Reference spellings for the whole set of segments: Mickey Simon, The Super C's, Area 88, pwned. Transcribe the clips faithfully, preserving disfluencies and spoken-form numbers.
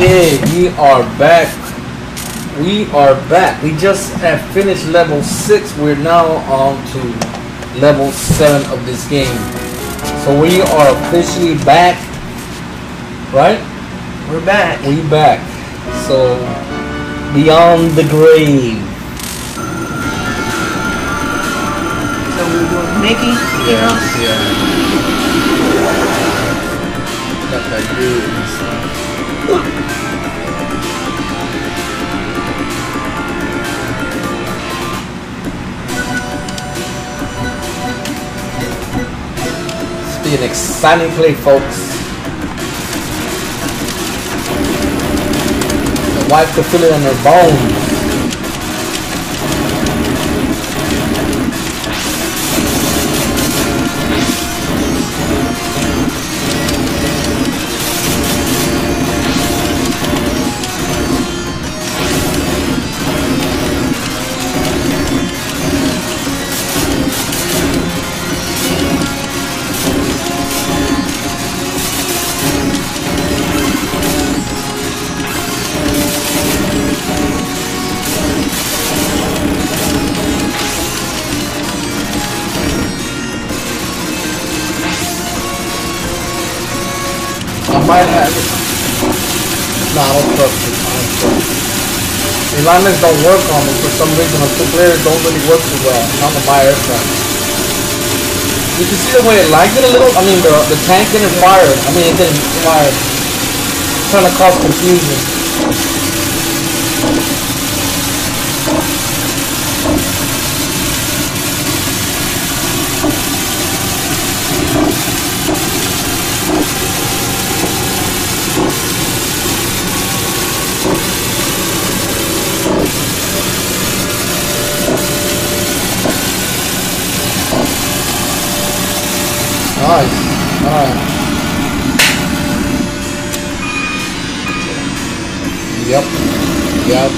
Okay, we are back. We are back. We just have finished level six. We're now on to level seven of this game. So we are officially back. Right? We're back. We back. So beyond the grave. So we're doing Mickey? Yeah, yeah. yeah. Got that groove. It's been an exciting play, folks. The wife could feel it in her bones. I might have it. No, I don't trust it. I don't trust it. The alignments don't work on me for some reason. The two players don't really work too well. I'm a buy aircraft. You can see the way it lagged it a little. I mean, the, the tank didn't fire. I mean, it didn't fire. It's trying to cause confusion. Nice. Alright. Yep. Yep.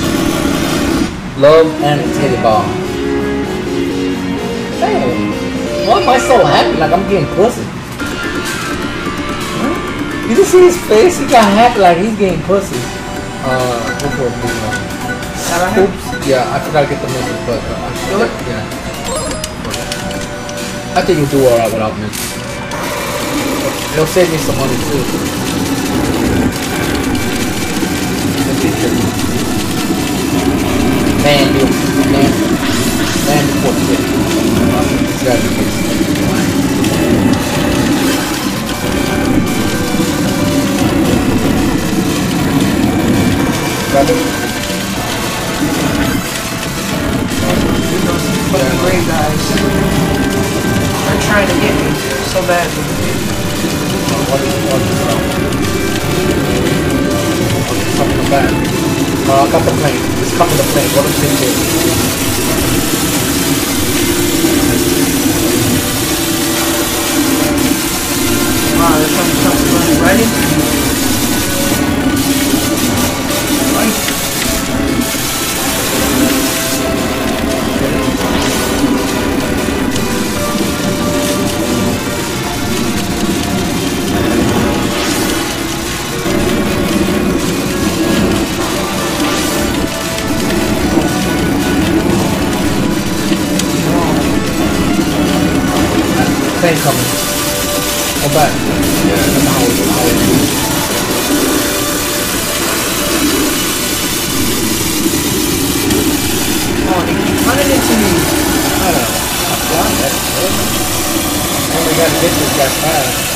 Love and titty bomb. Damn. Why am I so happy like I'm getting pussy? Huh? You just see his face? He got happy like he's getting pussy. Uh, go for it, please, man. Oops. Yeah, I forgot to get the message, but uh, I feel it. Yeah. I think you'll do alright without me. It'll save me some money too. Man, dude. Man. Man, before shit. It's gotta be this. Grab it. Fucking great guys. They're trying to get me so badly. What is it? What is it? It's coming to bad. Uh, I got the plane. It's coming to plane. What is it here? Wow, there's something coming to plane. Ready? Right. Plane coming. Go back. Yeah, come out, come out. Oh, they keep running into me. I don't know. I got that. I only got to get this guy fast.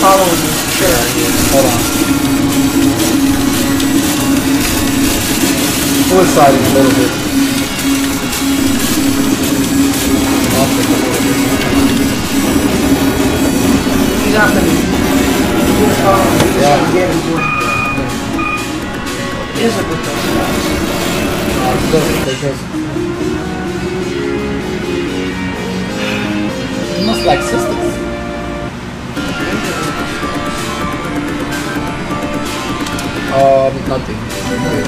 Follow me. Sure. Hold on. coinciding a little bit. He's not going to get it to him. It is a good thing. Uh, they must like sisters. Um, nothing. And we're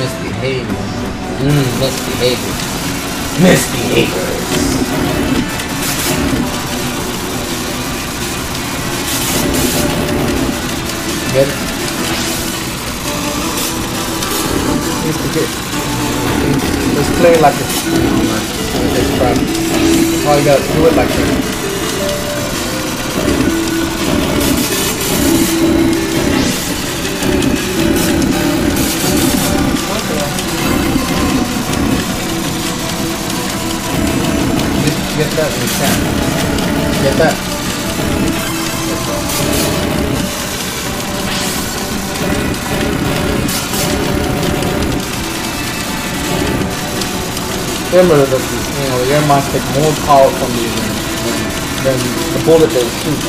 misbehaving. Mmm, misbehaving. Misbehavers! Get it? Here's the kid. Just play like this. This crap. Oh, you gotta do it like this. Get that in the chat. Get that. Remember that you know your must take more power from you than the bullet that shoots.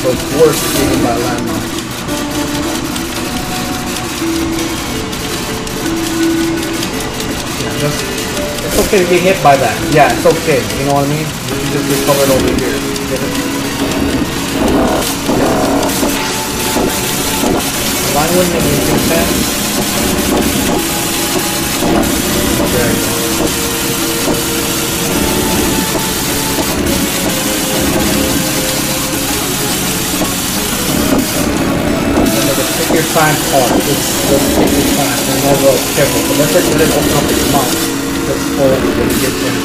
So it's worse even by landmine. Yeah, just it's okay to get hit by that. Yeah, it's okay. You know what I mean? You can just recover it over here. Get it. Why wouldn't it make any sense? There you go. And there's a pick your time card. It's just pick your time. And no rope. Careful. But let's let it open up its mouth. That's all we can get there.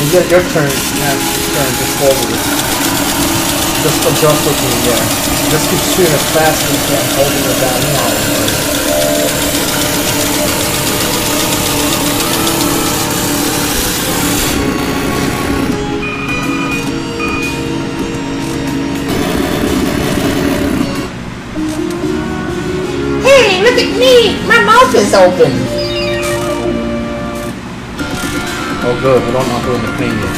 And get your turn, and turn just forward. Just adjust what you get. Just keep shooting as fast as you can, holding it down now. Hey, look at me! My mouth is open! Oh good, we don't know who in the plane yet.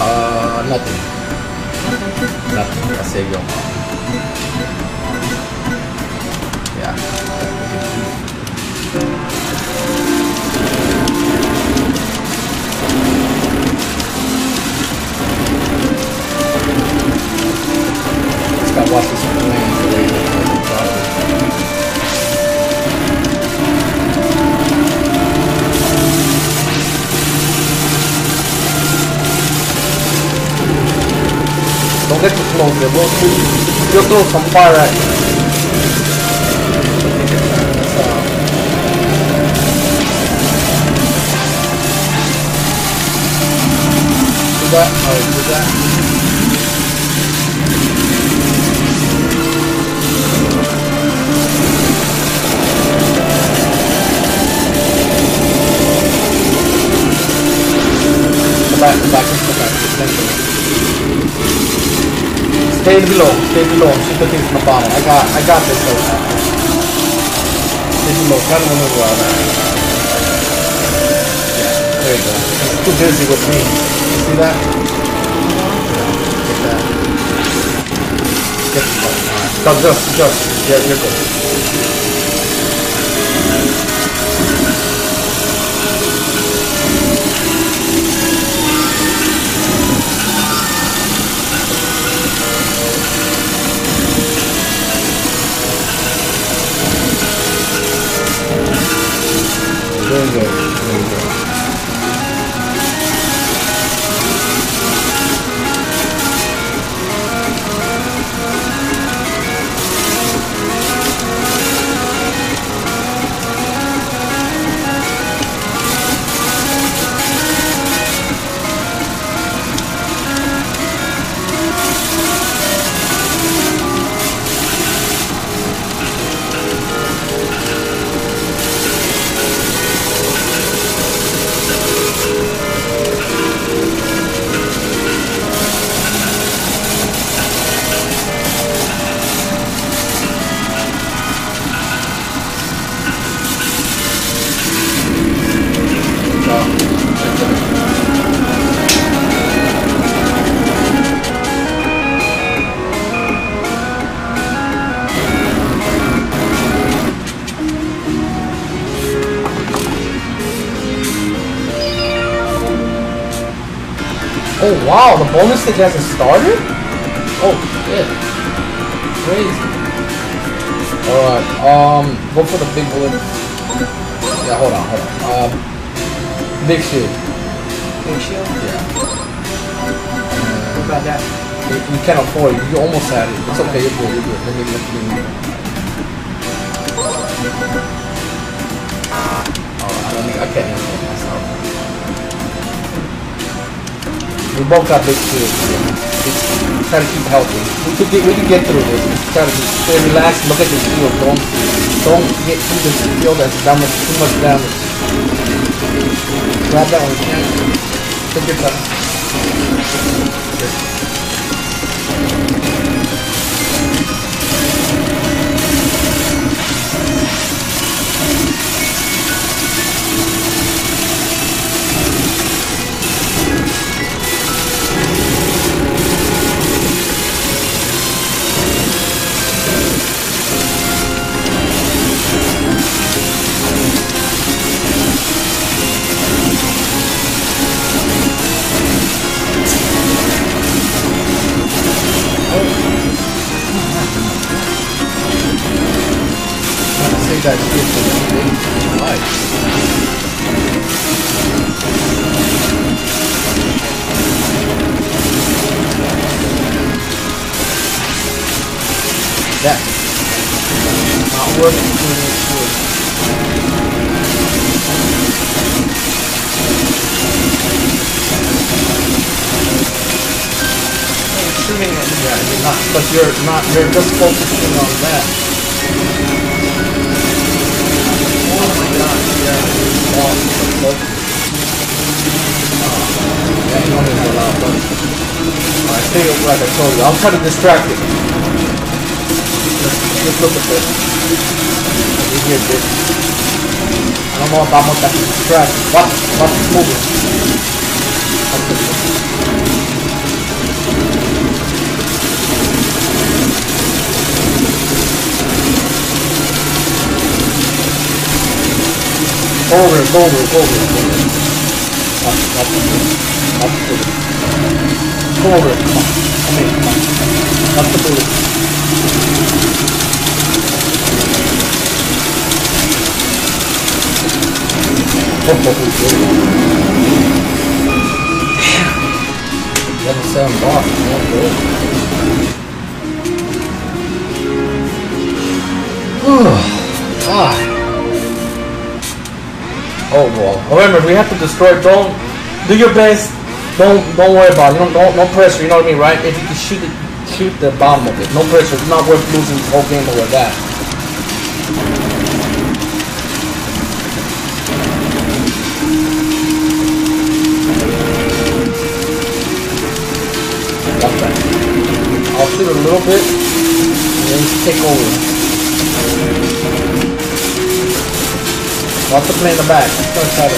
Uh, nothing. Nothing, I say go. Yeah. Let's gotta watch this plane later. Don't get too close, they will shoot. You'll throw some fire at you. Do that, oh, do that. Come back, come back, come back, come back. Stay below, stay below, shoot the things in the bottom. I got, I got this though. Stay below, try to maneuver out there. Yeah, there you go. It's too busy with me. You see that? Get that. Get the button, alright. No, just, just, yeah, you're good. There you go, there you go. Oh wow, the bonus stage hasn't started? Oh shit. Crazy. Alright, um, look for the big balloon. Yeah, hold on, hold on. Um, big shield. Big shield? Yeah. What about that? You can't afford it. You almost had it. It's okay, you're good, you're good. Let me let me. Oh, I don't think I can't handle it myself. We both got big shields. Try to keep healthy. We could get we can get through this. Try to just stay relaxed, look at this field. Don't don't get through this field that's damage too much damage. Grab that one again. Take your time. That shit for life. That not working. Shooting at you guys, you're not, but you're not, you're just focusing on that. Like I told you, I'm kind of distracted. Just look at this. You hear this? I don't know if I'm that distracted. Watch, watch this moving. Watch this moving. Over, over, over, over. Watch, watch this moving. Watch this. Go over it, come on. Come in, come on. Up the bullet. eleven seven box, not good. ah. Oh well. Remember, we have to destroy. Don't do your best. Don't don't worry about it. You don't, don't no pressure. You know what I mean, right? If you can shoot it, shoot the bottom of it. No pressure. It's not worth losing the whole game over that. Okay. I'll shoot a little bit and then take over. Watch the play in the back. Let's try it.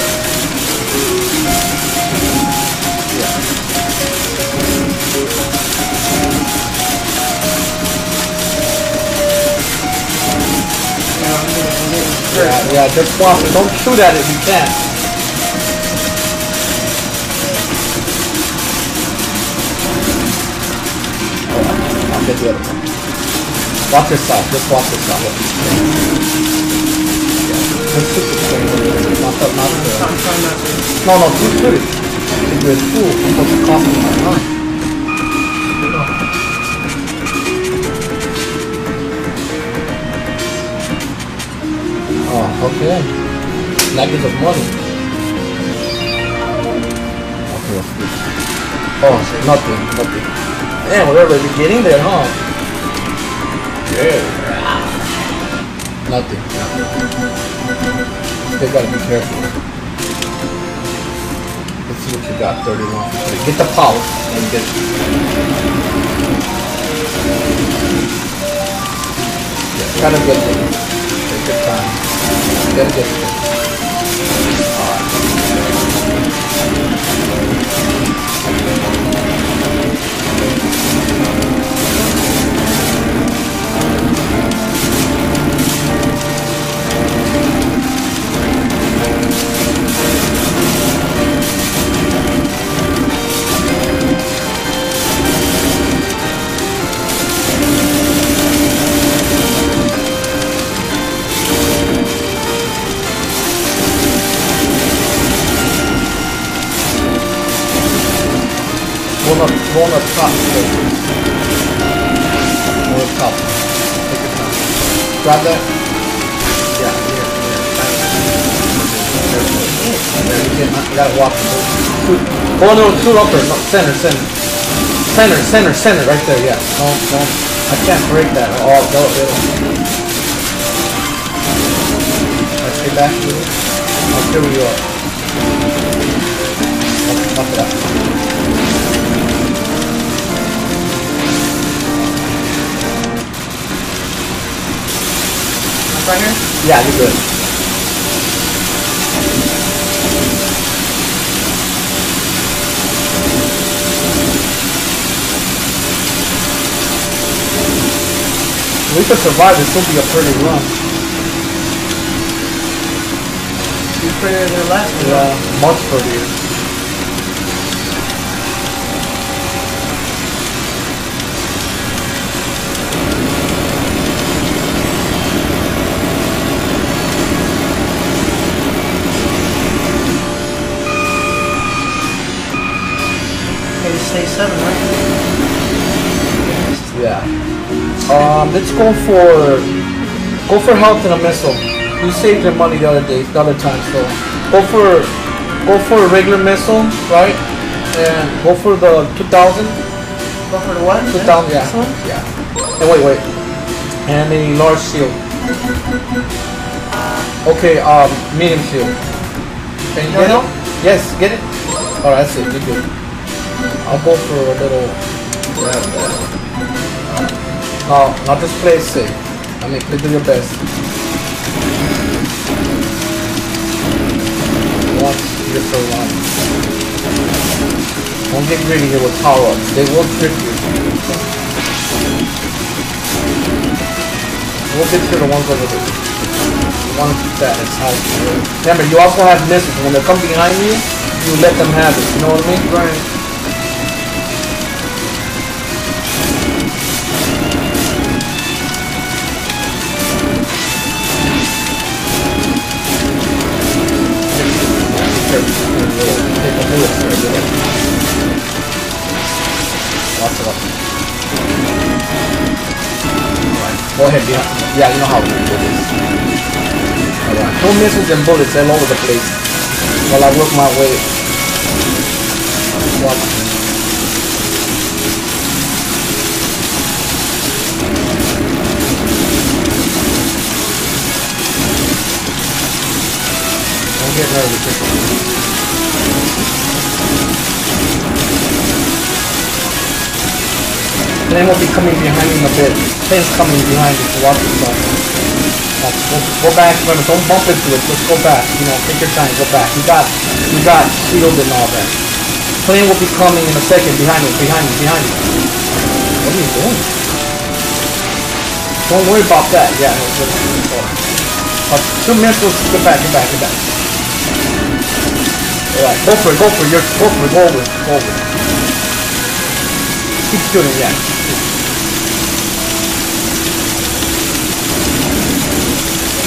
Yeah, yeah, just watch it. Don't shoot at it if you can. Alright, I'll get the other one. Watch this side, just watch this side. Yeah, just shoot this thing. Not the, not the... No, no, just shoot it. If you're a fool, I'm supposed to cost me my mind. Oh, okay. That gives us money. Okay, let's do it. Oh, nothing, nothing. Man, whatever, we're getting there, huh? Yeah. Nothing. They gotta be careful. Let's see what you got, thirty-one. Get the power and get it. Yeah, kind of good thing. Good time. Gotta get it. Alright. roll a cup. Roll a cup. Take a cup. Grab that. Yeah, here. There you go. You gotta walk. Two. Oh no, two upper. No, center, center. Center, center, center. Right there, yeah. Don't, don't. I can't break that. Oh, go, go. Get back to it. I'll kill you up. Up it up. Up right here? Yeah, you're good. If we could survive, this will be a pretty run. You created their last one. Yeah, much prettier. Okay, stay seven, right? Yeah. Um, let's go for go for health and a missile. You saved your money the other day, the other time, so go for go for a regular missile, right? And go for the two thousand. Go for the one? Two thousand, yeah. Yeah. And wait, wait. And a large shield. Okay, um, medium shield. Can you get it? Yes, get it. All right, that's it. You good? I'll go for a little. No, not this place. Safe. I mean, you do your best. Once you're so long. Don't get greedy here with power-ups. They will trick you. We'll get through the ones over there. You want to keep that. It's how it's good. Remember, you also have missiles. When they come behind you, you let them have it. You know what I mean? Right. Go ahead, yeah. Yeah, you know how to do this. Alright, no missiles and bullets all over the place. While I work my way. Walk. Don't get nervous. Flame will be coming behind me in a bit. Flame's coming behind you, so watch yourself. Go, go back, brother. Don't bump into it. Just go back. You know, take your time. Go back. You got, you got shield and all that. Flame will be coming in a second. Behind you, behind you, behind you. What are you doing? Don't worry about that. Yeah. No, just, uh, two missiles. Go back. Go back. Go back. Alright. Go for it. Go for it. You're, go for it. Go over it. Go over it. Keep shooting. Yeah.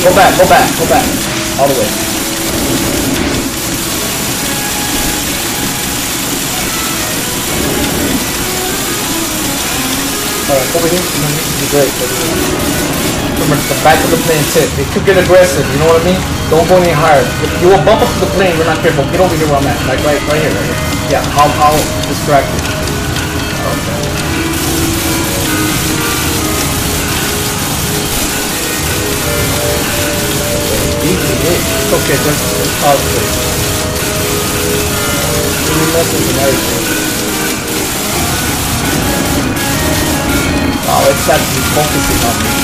Go back, go back, go back. All the way. Alright, over here. Be great. Remember, the back of the plane tip. They could get aggressive, you know what I mean? Don't go any higher. If you will bump up to the plane, we're not careful. Get over here where I'm at. Like right right here, right here. Yeah, how how distracted. Okay. It's okay, just it's positive. Three missiles and everything. Wow, it's actually focusing on me.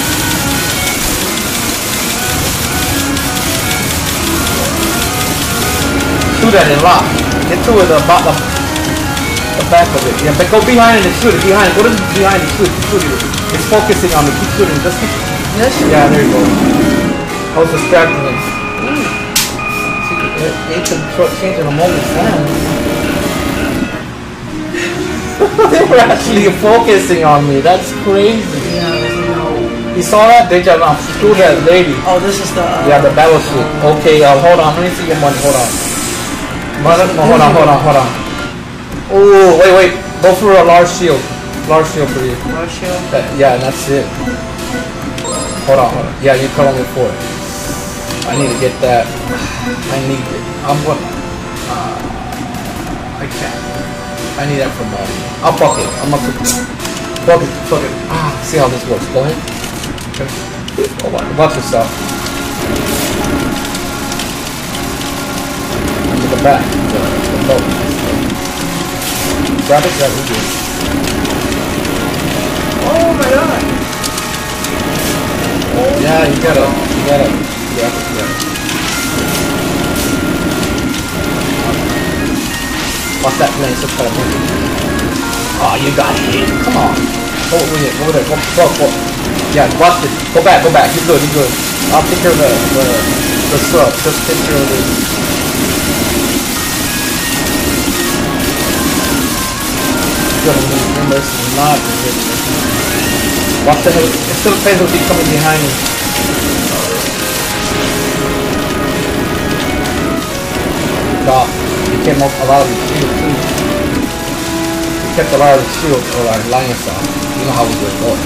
Do that and lock. Get to the bottom, the back of it. Yeah, but go behind and shoot it. Behind, go to behind and shoot, shoot it. It's focusing on me. Keep shooting. Just keep. Yes. Yeah, there you go. I was distracting him. They can change in a moment's time. They were actually focusing on me. That's crazy. Yeah, there's no. You saw that? They just threw that lady. Oh, this is the. Uh, yeah, the battleship. Uh, okay, uh, hold on. Let me see your money. Hold on. Hold on, hold on, hold on, hold on. Oh, wait, wait. Go for a large shield. Large shield for you. Large shield? Uh, yeah, and that's it. Hold on, hold on. Yeah, you come on with four. I need to get that. I need it. I'm gonna. Uh, I can't. I need that for my. I'll fuck it. I'm gonna. Fuck it. Fuck it. Ah, see how this works. Go ahead. Okay. Hold on. Watch yourself. To the back. The, the boat. Grab it. Grab it. Do it. Oh my god! Oh yeah, you gotta, you gotta, you gotta, you gotta. Watch that plane, so kind of moving. Oh, you got hit. Come on. Go over here, go over there, go, go, go. Yeah, watch it. Go back, go back. You're good, you're good. I'll take care of the, the, the sub. Just take care of this. Gonna move. Remember, this is not ridiculous. Watch the head. It still depends on who's coming behind me. God, he came off a lot of his shield too. He kept a lot of his shield or our alliance out. You know how we do it. Oh,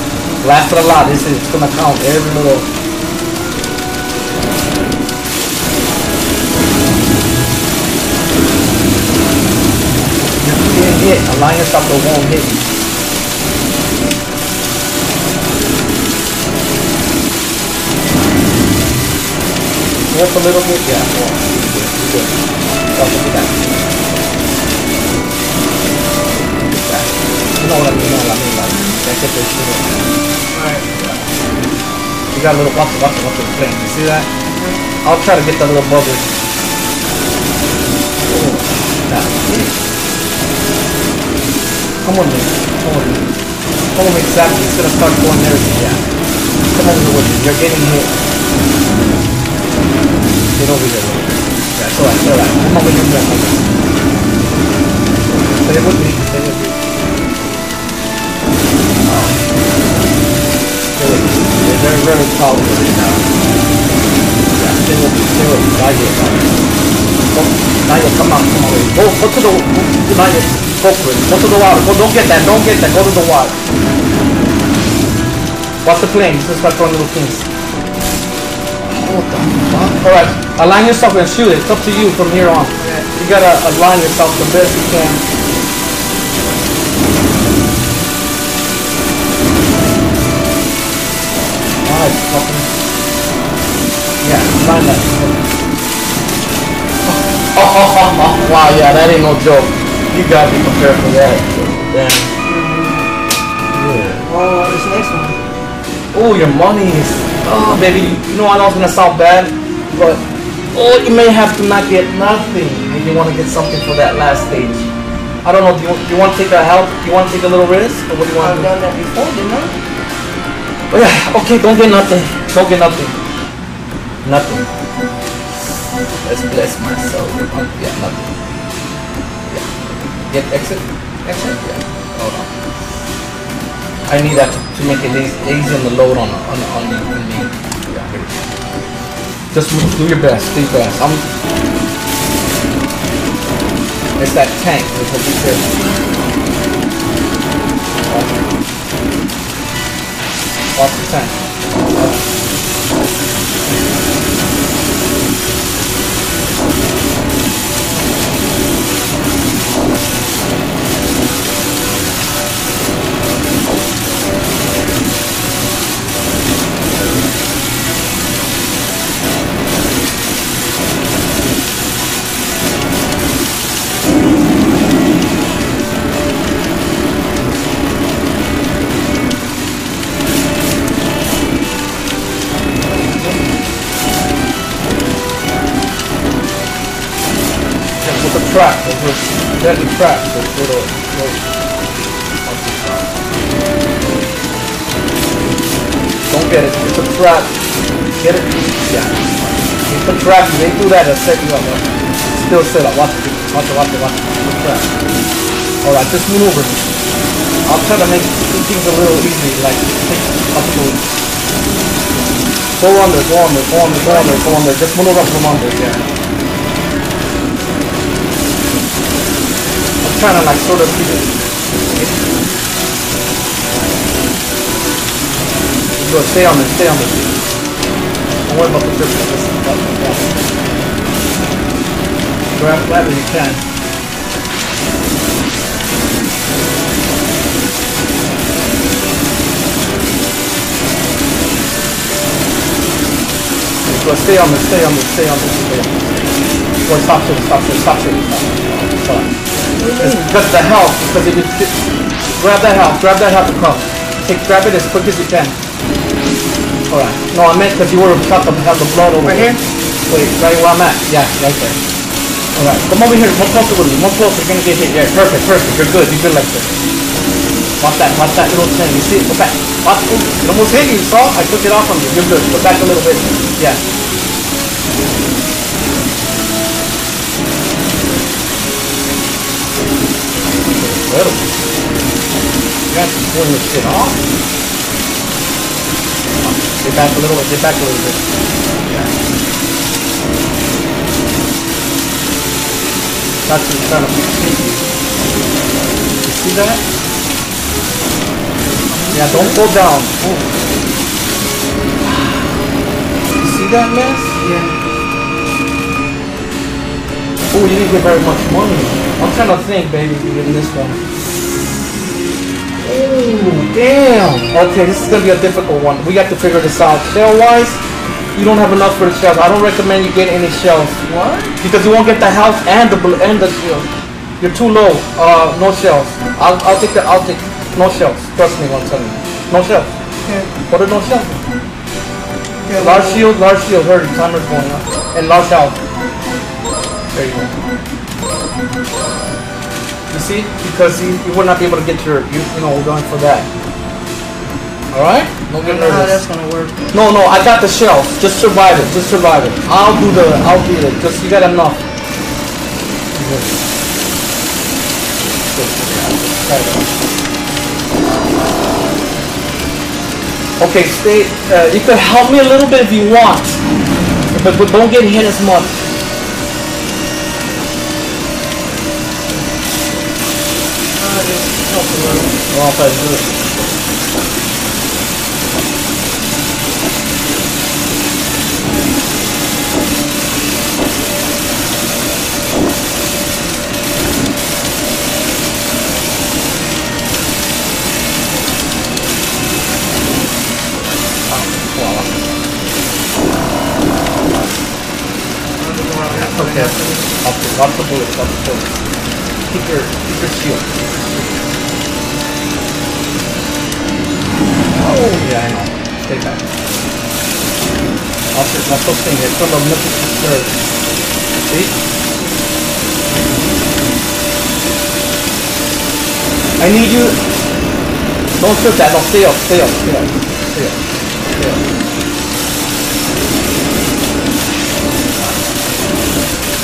lasted a lot. This is gonna count every little. Hit. Alliance up the won't hit you. Walk a little bit? Yeah, walk. Good, good. Stop, look at that. Look at that. You know what I mean, you know what I mean, like, that's it, that's it. Alright. You got a little, watch it, watch it, watch it, plane. You see that? I'll try to get that little bubble. Oh, that's it. Come on, man. Come on, man. Come on, exactly. It's gonna start going there. Yeah. Come over with you. You're getting hit. Get over there. Yeah, it's alright. It's alright. Come over here, man. Stay with me. Stay with me. Stay with me. They're very, very powerful right now. Yeah, stay with me. Stay with me. Right here, right here. Naya, come on. Come on. Go, go to the... Naya. Go for it. Go to the water. Go, don't get that. Don't get that. Go to the water. Watch the plane. This is like one little things. What the fuck? Alright. Align yourself and shoot it. It's up to you from here on. Yeah. You gotta align yourself the best you can. Alright. Fucking. Yeah. Align that. Oh, oh, oh, oh. Wow. Yeah. That ain't no joke. You gotta be prepared for that. Damn. Yeah. Oh, this next one. Oh, your money is. Oh, baby. You know I know it's gonna sound bad, but oh, you may have to not get nothing, and you want to get something for that last stage. I don't know. Do you, do you want to take a help? Do you want to take a little risk, or what do you want? I've done that before, didn't I? Oh, yeah. Okay. Don't get nothing. Don't get nothing. Nothing. Let's bless myself. Yeah, nothing. Get exit, exit, yeah. Hold on. I need that to, to make it easy, easy on the load on on on me. On me. Yeah, here we go. Just do your best, do your best. I'm. It's that tank. It's what you said. Watch the tank. Trap, there's this deadly trap, this little, little... Don't get it, it's a trap. Get it? Yeah. It's a trap, they do that, they'll set you up. Still set up, watch it, watch it, watch it, watch it. It's a trap. Alright, just maneuver. I'll try to make things a little easy, like, up to... Go under, go under, go under, go under, go under, just maneuver from under, yeah. Kind of like sort of people. Go, stay on this, stay on this. Don't worry about the trip. Go out flat as you can. Go, stay on this, stay on this, stay on this, stay on this. Go, stop shooting, stop shooting, stop shooting, stop shooting. Stop. It's because the health, because it is... Grab that health, grab that health across. Take, grab it as quick as you can. Alright. No, I meant because you would have shot the, have the blood over right here. Wait, right where I'm at? Yeah, right there. Alright, come over here. More closer with me. More closer. You're going to get hit. Yeah, perfect, perfect. You're good. You're good like this. Watch that. Watch that little thing. You see it? Go back. Watch. It almost hit you, you saw? I took it off from you. You're good. Go back a little bit. Yeah. Good. You got to pull this shit off. Get back a little bit, get back a little bit. Yeah. That's in front of me. You see that? Yeah, don't go down. Oh. You see that mess? Yeah. Oh, you didn't get very much money. I'm trying to think, baby, in this one. Ooh, damn! Okay, this is gonna be a difficult one. We got to figure this out. Shell-wise, you don't have enough for the shells. I don't recommend you get any shells. What? Because you won't get the health and the and the shield. You're too low. Uh, no shells. I'll I'll take that. I'll take no shells. Trust me, I'm telling you. No shells. Okay. What are no shells? Okay, large shield, large shield. Hurry, timer's going up. And large health. There you go. You see? Because you, you would not be able to get your, you, you know, we're going for that. Alright? Don't get nervous. I don't know how that's gonna work. No, no, I got the shell. Just survive it. Just survive it. I'll do the, I'll beat it. Just, you got enough. Okay, stay, uh, you could help me a little bit if you want. But, but don't get hit as much. Well, if I do it. Okay. Up the bullets, up the bullets. Keep your, keep your shield. Oh, yeah, I know. Stay back. I'll just, I'll still stay here. Some of them look at the curve. See? I need you. Don't shoot that. No, stay up, stay up, stay up. Stay up. Stay up.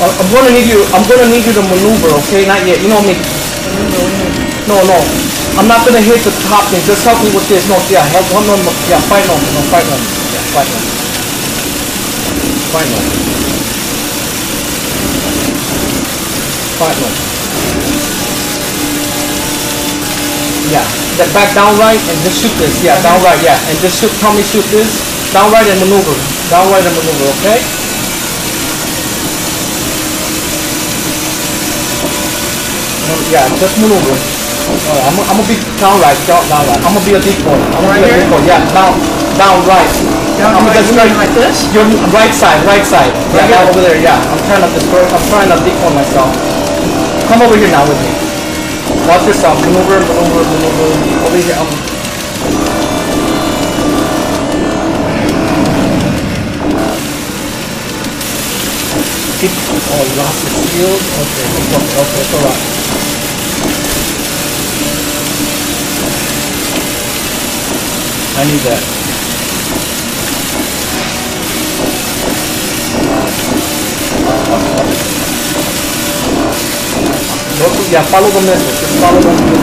Uh, I'm gonna need you, I'm gonna need you to maneuver, okay? Not yet. You know me. No, no. I'm not gonna hit the top thing, just help me with this. No, yeah, help one no, no, yeah, fight on, no, fight on. Yeah, fight on. Fight on. Fight on. Yeah, then back down right and just shoot this. Yeah, down right, yeah. And just shoot, tell me shoot this. Down right and maneuver. Down right and maneuver, okay? Yeah, just maneuver. Alright, I'm, I'm gonna be down right, down, down right. I'm gonna be a decoy. I'm gonna right be a decoy. Here? Yeah, down, down right. Down I'm right, just right, like this? Your right side, right side. Right yeah, over there. Yeah, I'm trying to disperse. I'm trying to decoy myself. Come over here now with me. Watch yourself. Maneuver, maneuver, maneuver. Over here. I'm... Keep... Oh, you lost the shield. Okay, okay, okay, it's alright. I need that. Yeah, follow the message. Just follow the message.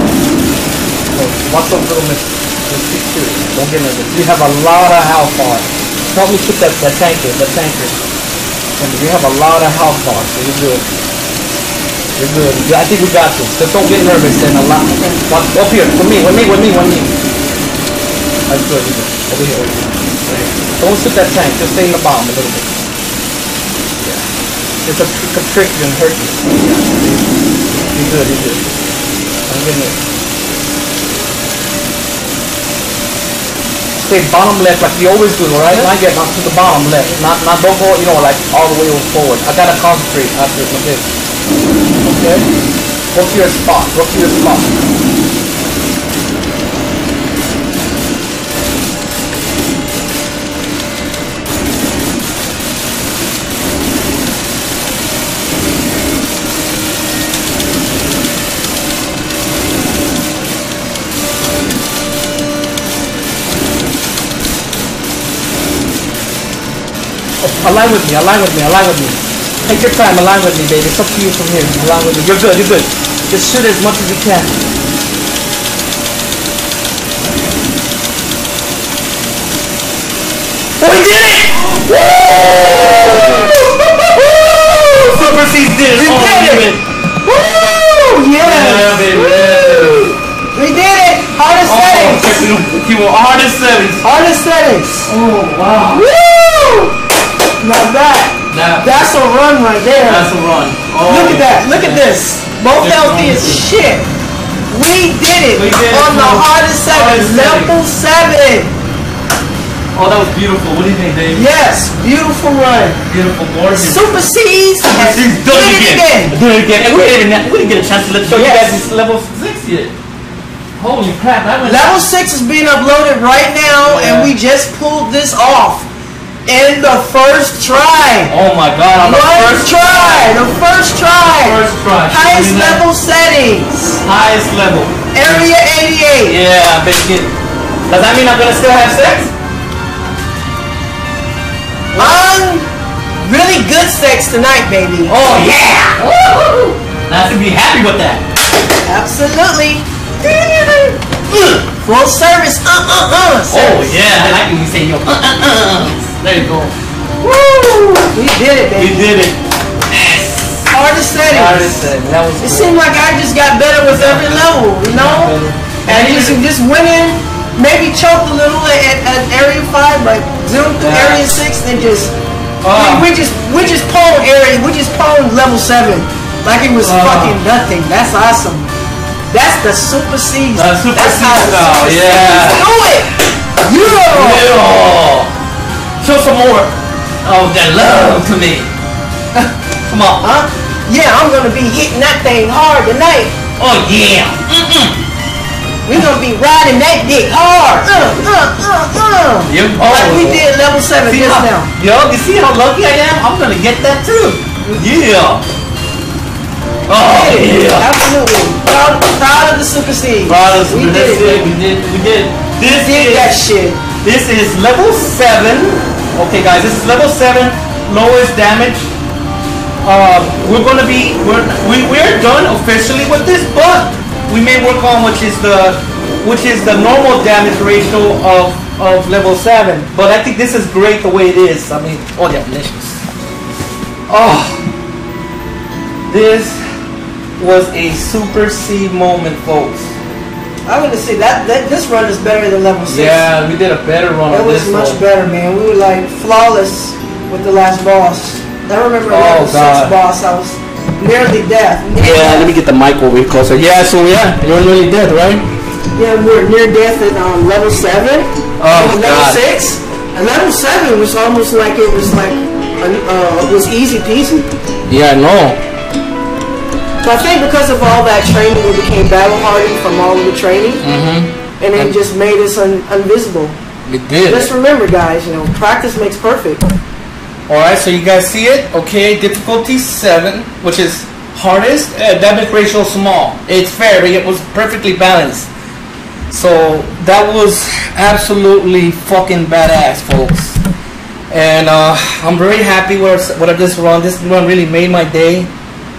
Watch those little messages. Just be serious. Don't get nervous. You have a lot of health bars. Help me shoot that, that tanker. That tanker. And you have a lot of health bars, so you're good. We're good. Yeah, I think we got this. Just don't get nervous and a lot. Up here. With me, with me, with me, with me. That's good. You're good. Over here, over here. Don't sit that tank. Just stay in the bottom a little bit. Yeah. It's a, a trick and hurt you. You're good, you're good. I'm getting it. Stay bottom left like you always do, right? Yeah. Not yet, not to the bottom left. Not, not, don't go, you know, like all the way forward. I gotta concentrate after it, okay? Okay? Go to your spot, go to your spot. Align with me, align with me, align with me. Take your time, align with me, baby. It's up to you from here. Align with me. You're good, you're good. Just shoot as much as you can. We did it! Woo! Super C's did it! We did it! Woo! Yeah! Woo! We did it! Hardest settings! Hardest settings! Hardest settings! Oh, wow! Woo! Now that, nah. That's a run right there. That's a run. Oh, look at that. Look at this. Both healthy as shit. We did it we did on it. the hardest seven, level seven. Oh, that was beautiful. What do you think, Dave? Yes, beautiful run. Beautiful, gorgeous. Super C's has done it again. Did it again. And we didn't, we didn't get a chance to let show yes. you guys this level six yet. Holy crap! That level six is being uploaded right now, yeah. and we just pulled this off. In the first try. Oh my God! On the first try. The first try. First try. Highest level settings. Highest level. Area eighty-eight. Yeah, I bet you. Does that mean I'm gonna still have sex? Um, really good sex tonight, baby. Oh yeah! Woo! Now I should be happy with that. Absolutely. Full service. Uh uh uh. Service. Oh yeah! I like when you say yo. Uh uh uh. There you go. Woo! We did it, baby. We did it. Yes. Hardest settings. Hardest settings. That was it cool. Seemed like I just got better with every level, you know? And you should just went in, maybe choked a little at, at Area five, like zoomed through yeah. Area six, and just... Uh, we, we just we just pwned Area, we just pwned level seven. Like it was uh, fucking nothing. That's awesome. That's the Super C's. The Super C's style, yeah. Do it! You yeah. Show some more of that love to me. Come on. Huh? Yeah, I'm gonna be hitting that thing hard tonight. Oh yeah. Mm-mm. We're gonna be riding that dick hard. Uh, uh, uh, uh. Yep. Oh, like we did level seven just how, now. Yo, you see how lucky I am? I'm gonna get that too. Yeah. Oh hey, yeah. Absolutely. Proud, proud of the Super C's. Proud of the Super C's. We did it. We did. This we did is, that shit. This is level seven. Okay guys, this is level seven, lowest damage. Uh, we're gonna be we're we, we're done officially with this, but we may work on which is the which is the normal damage ratio of of level seven. But I think this is great the way it is. I mean, oh yeah, delicious. Oh, this was a Super C moment, folks. I'm gonna say that, that this run is better than level six. Yeah, we did a better run. It was much better, man. We were like flawless with the last boss. I remember level six boss. I was nearly death. Yeah, let me get the mic over here closer. Yeah, so yeah, you're nearly death, right? Yeah, we were near death at um, level seven. Oh God. Level six and level seven was almost like it was like uh, it was easy peasy. Yeah, I know. So I think because of all that training, we became battle hardy from all of the training, mm-hmm. and it just made us un invisible. It did. Just remember, guys, you know, practice makes perfect. All right, so you guys see it? Okay, difficulty seven, which is hardest, uh, damage ratio small. It's fair, but it was perfectly balanced. So that was absolutely fucking badass, folks. And uh, I'm very happy with, with this run. This run really made my day.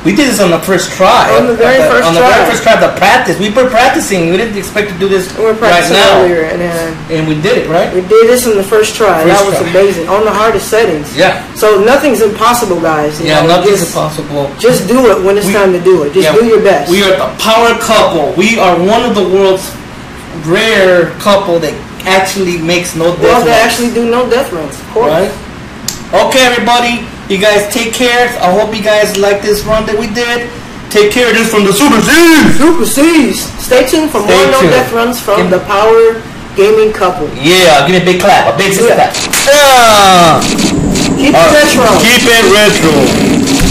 We did this on the first try. On the very the, first on try. On the very first try, the practice. We were practicing. We didn't expect to do this we were practicing right now. Earlier and, uh, and we did it, right? We did this on the first try. First that was try. amazing. On the hardest settings. Yeah. So nothing's impossible, guys. You yeah, know, nothing's just, impossible. Just do it when it's we, time to do it. Just yeah, do your best. We are the power couple. We are one of the world's rare couple that actually makes no death well, runs. Well, they actually do no death runs, of course. Right? Okay, everybody. You guys take care. I hope you guys like this run that we did. Take care. This is from the Super C's. Super C's. Stay tuned for Stay more tuned. No death runs from Give the Power Gaming Couple. Yeah, give me a big clap. A big clap. Yeah. Keep All it right. retro. Keep it retro.